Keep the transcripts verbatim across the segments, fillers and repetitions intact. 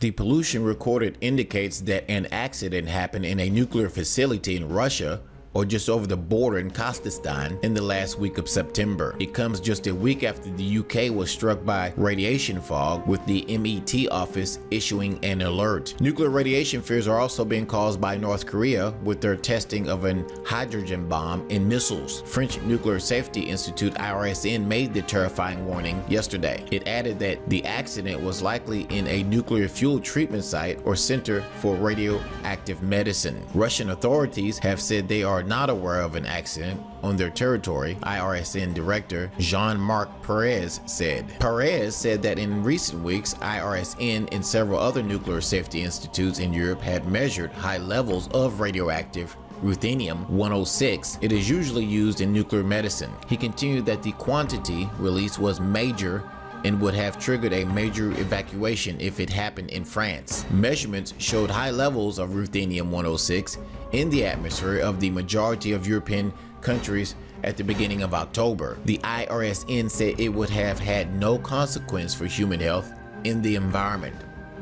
The pollution recorded indicates that an accident happened in a nuclear facility in Russia, or just over the border in Kazakhstan, in the last week of September. It comes just a week after the U K was struck by radiation fog, with the Met Office issuing an alert. Nuclear radiation fears are also being caused by North Korea with their testing of an hydrogen bomb and missiles. French Nuclear Safety Institute I R S N made the terrifying warning yesterday. It added that the accident was likely in a nuclear fuel treatment site or center for radioactive medicine. Russian authorities have said they are not aware of an accident on their territory, I R S N Director Jean-Marc Perez said. Perez said that in recent weeks, I R S N and several other nuclear safety institutes in Europe had measured high levels of radioactive ruthenium one oh six. It is usually used in nuclear medicine. He continued that the quantity released was major and would have triggered a major evacuation if it happened in France. Measurements showed high levels of ruthenium one oh six in the atmosphere of the majority of European countries at the beginning of October. The I R S N said it would have had no consequence for human health in the environment.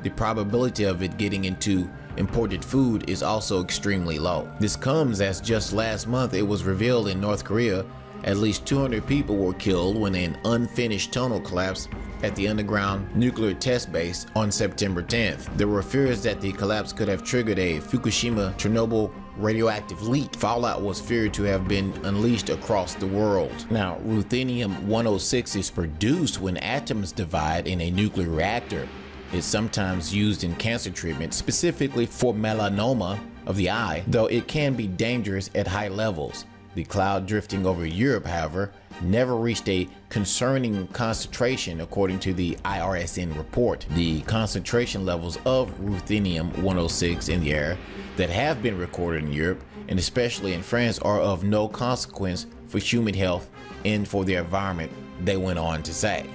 The probability of it getting into imported food is also extremely low. This comes as just last month it was revealed in North Korea at least two hundred people were killed when an unfinished tunnel collapsed at the underground nuclear test base on September tenth. There were fears that the collapse could have triggered a Fukushima Chernobyl radioactive leak. Fallout was feared to have been unleashed across the world. Now, ruthenium one oh six is produced when atoms divide in a nuclear reactor. It's sometimes used in cancer treatment, specifically for melanoma of the eye, though it can be dangerous at high levels. The cloud drifting over Europe, however, never reached a concerning concentration according to the I R S N report. The concentration levels of ruthenium one oh six in the air that have been recorded in Europe, and especially in France, are of no consequence for human health and for the environment, they went on to say.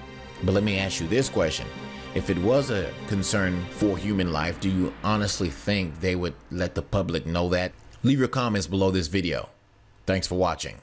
But let me ask you this question. If it was a concern for human life, do you honestly think they would let the public know that? Leave your comments below this video. Thanks for watching.